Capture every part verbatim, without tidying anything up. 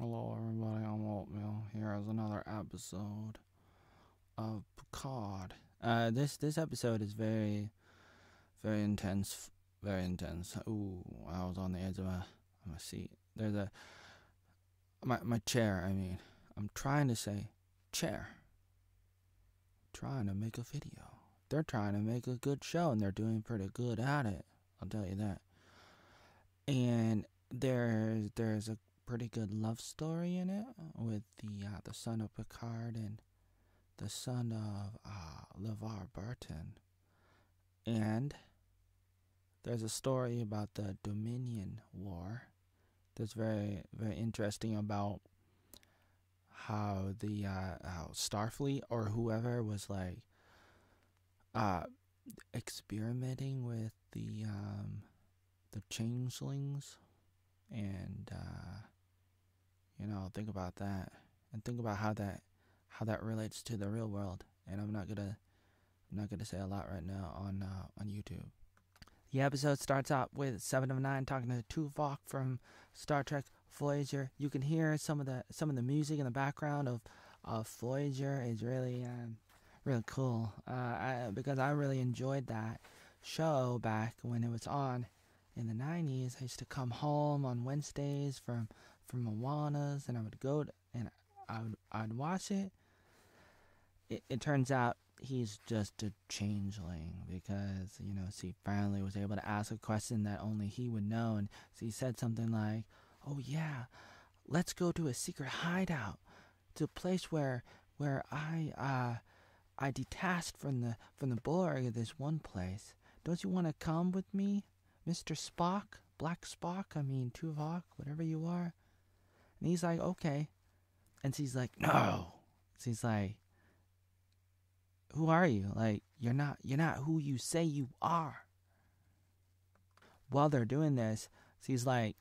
Hello everybody, I'm Walt Mill. Here is another episode of Picard. Uh, this this episode is very, very intense, very intense. Ooh, I was on the edge of my, my seat. There's a, my, my chair, I mean. I'm trying to say chair. I'm trying to make a video. They're trying to make a good show, and they're doing pretty good at it. I'll tell you that. And there's, there's a pretty good love story in it with the uh, the son of Picard and the son of uh, LeVar Burton, and there's a story about the Dominion War that's very very interesting about how the uh, how Starfleet or whoever was like uh, experimenting with the um, the changelings and. Uh, You know, think about that, and think about how that, how that relates to the real world. And I'm not gonna, I'm not gonna say a lot right now on uh, on YouTube. The episode starts out with seven of nine talking to Tuvok from Star Trek Voyager. You can hear some of the some of the music in the background of of Voyager is really um, really cool. Uh, I, because I really enjoyed that show back when it was on in the nineties. I used to come home on Wednesdays from. from Moana's, and I would go to, and I would I'd watch it. it. It turns out he's just a changeling because, you know, she finally was able to ask a question that only he would know, and she said something like, "Oh yeah, let's go to a secret hideout, to a place where where I uh I detached from the from the Borg of this one place. Don't you want to come with me, Mister Spock, Black Spock? I mean Tuvok, whatever you are." And he's like, "Okay." And she's like, "No." She's like, "Who are you? Like, you're not, you're not who you say you are." While they're doing this, she's like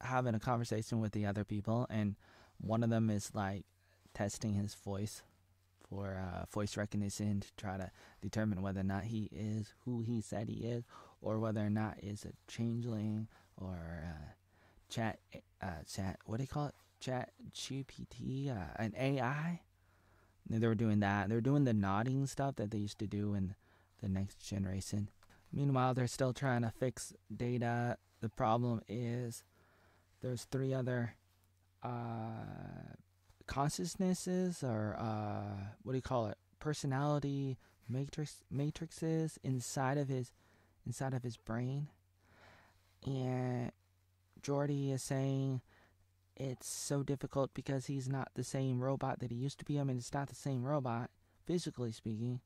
having a conversation with the other people, and one of them is like testing his voice for uh, voice recognition to try to determine whether or not he is who he said he is, or whether or not is a changeling or. Uh, Chat, uh, chat. What do you call it? Chat G P T, uh, an A I. They were doing that. They were doing the nodding stuff that they used to do in the Next Generation. Meanwhile, they're still trying to fix Data. The problem is, there's three other uh, consciousnesses, or uh, what do you call it? Personality matrix matrices inside of his inside of his brain, and. Geordi is saying it's so difficult because he's not the same robot that he used to be. I mean, it's not the same robot, physically speaking,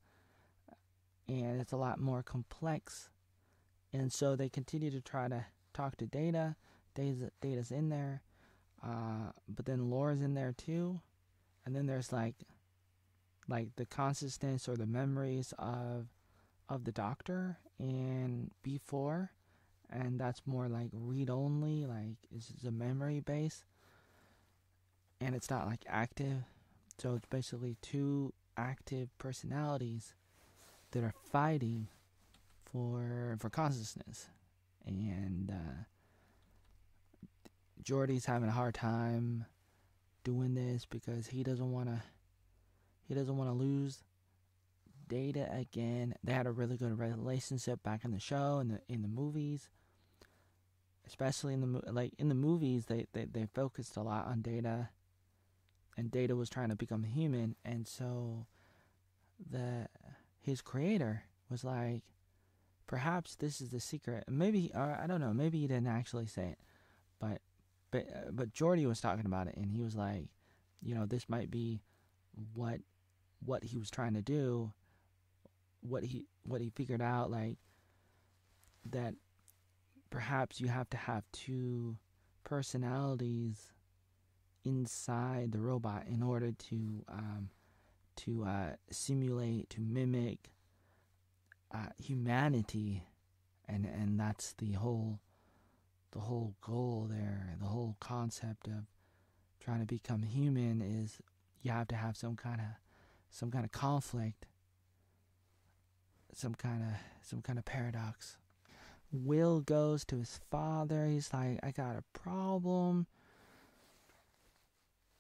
and it's a lot more complex. And so they continue to try to talk to Data. Data's, Data's in there, uh, but then Lore's in there too. And then there's like, like the consciousness or the memories of, of the Doctor and B four. And that's more like read-only, like it's a memory base, and it's not like active. So it's basically two active personalities that are fighting for for consciousness. And uh, Geordi's having a hard time doing this because he doesn't want to he doesn't want to lose Data again. They had a really good relationship back in the show and the, in the movies. Especially in the like in the movies, they, they they focused a lot on Data, and Data was trying to become human, and so the his creator was like, perhaps this is the secret. Maybe, or I don't know. Maybe he didn't actually say it, but but uh, but Geordi was talking about it, and he was like, you know, this might be what what he was trying to do, what he what he figured out, like that. Perhaps you have to have two personalities inside the robot in order to um, to uh, simulate, to mimic uh, humanity, and and that's the whole the whole goal there. The whole concept of trying to become human is you have to have some kind of some kind of conflict, some kind of some kind of paradox. Will goes to his father. He's like, "I got a problem.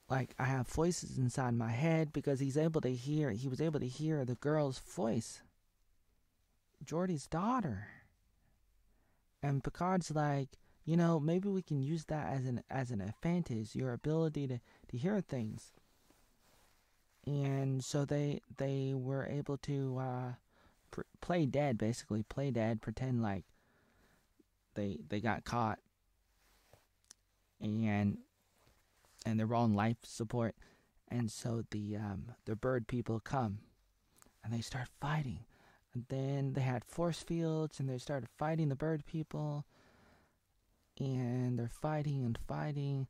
like I have voices inside my head, because he's able to hear, he was able to hear the girl's voice, Geordi's daughter. And Picard's like, you know, maybe we can use that as an as an advantage, your ability to, to hear things. And so they they were able to uh, pr play dead, basically play dead, pretend like they they got caught, and and they were on life support. And so the um, the bird people come, and they start fighting. And then they had force fields, and they started fighting the bird people. And they're fighting and fighting,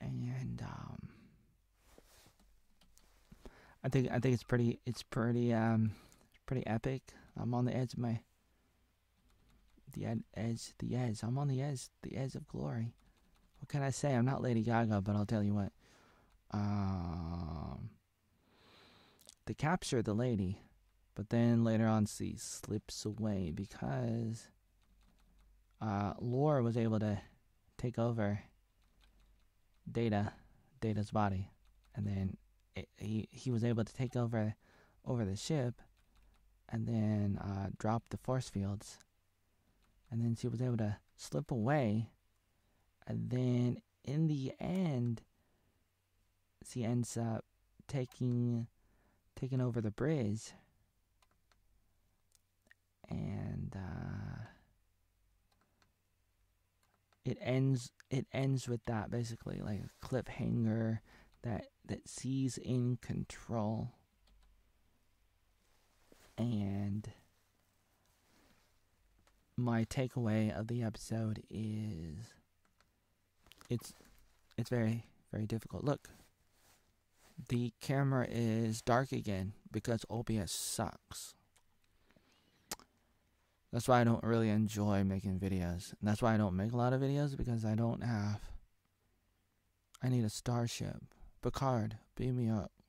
and um, I think I think it's pretty it's pretty um pretty epic. I'm on the edge of my the ed, edge the edge. I'm on the edge the edge of glory. What can I say? I'm not Lady Gaga, but I'll tell you what. Um, they capture the lady, but then later on she slips away because. Uh, Lore was able to take over Data, Data's body, and then it, he he was able to take over over the ship, and then uh, drop the force fields, and then she was able to slip away, and then in the end, she ends up taking taking over the bridge, and. Uh, It ends. It ends with that, basically, like a cliffhanger that that sees in control, and my takeaway of the episode is it's it's very very difficult. Look, the camera is dark again because O B S sucks. That's why I don't really enjoy making videos. And that's why I don't make a lot of videos, because I don't have... I need a starship. Picard, beam me up.